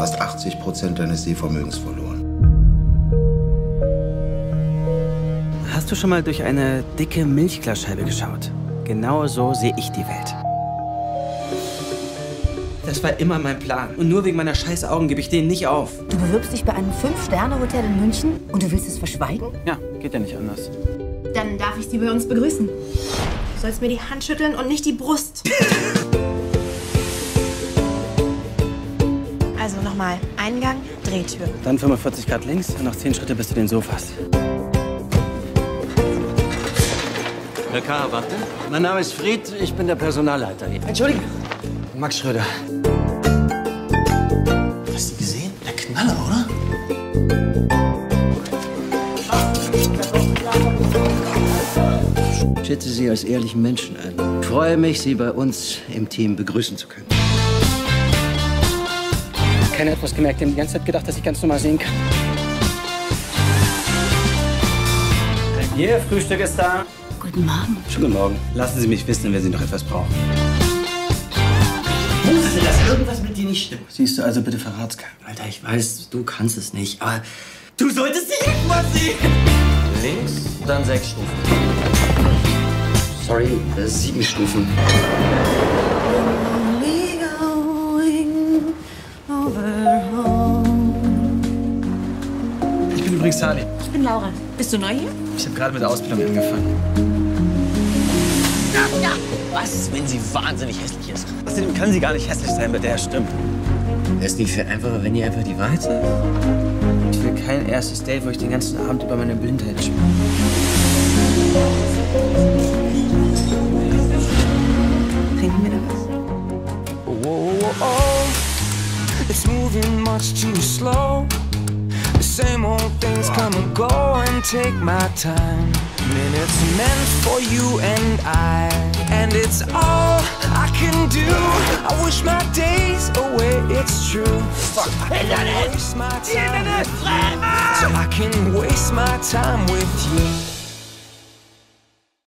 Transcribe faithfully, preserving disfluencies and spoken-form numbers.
Du hast achtzig Prozent deines Sehvermögens verloren. Hast du schon mal durch eine dicke Milchglasscheibe geschaut? Genau so sehe ich die Welt. Das war immer mein Plan. Und nur wegen meiner scheiß Augen gebe ich den nicht auf. Du bewirbst dich bei einem Fünf-Sterne-Hotel in München und du willst es verschweigen? Ja, geht ja nicht anders. Dann darf ich sie bei uns begrüßen. Du sollst mir die Hand schütteln und nicht die Brust. Also nochmal. Eingang, Drehtür. Dann fünfundvierzig Grad links und noch zehn Schritte bis zu den Sofas. Herr K., warte. Mein Name ist Fried, ich bin der Personalleiter hier. Entschuldigung. Max Schröder. Hast du gesehen? Der Knaller, oder? Ich schätze Sie als ehrlichen Menschen ein. Ich freue mich, Sie bei uns im Team begrüßen zu können. Keiner hat etwas gemerkt. Ich habe die ganze Zeit gedacht, dass ich ganz normal sehen kann. Ihr Frühstück ist da. Guten Morgen. Schönen guten Morgen. Lassen Sie mich wissen, wenn Sie noch etwas brauchen. Wusstest du, dass irgendwas mit dir nicht stimmt? Siehst du, also bitte verrat's keinem. Alter, ich weiß, du kannst es nicht, aber du solltest dich irgendwas sehen. Links, dann sechs Stufen. Sorry, äh, sieben Stufen. Ich bin übrigens Sally. Ich bin Laura. Bist du neu hier? Ich habe gerade mit der Ausbildung angefangen. Was ist, wenn sie wahnsinnig hässlich ist? Außerdem kann sie gar nicht hässlich sein, bei der er stimmt. Ist nicht viel einfacher, wenn ihr einfach die Wahrheit sagt? Ich will kein erstes Date, wo ich den ganzen Abend über meine Blindheit spreche. Trinken wir da was? Oh, oh, oh, oh. It's moving much too slow. The same old things come and go and take my time. Minutes meant for you and I, and it's all I can do. I wish my days away, it's true. Fuck, so I can waste my time with you. So I can waste my time with you.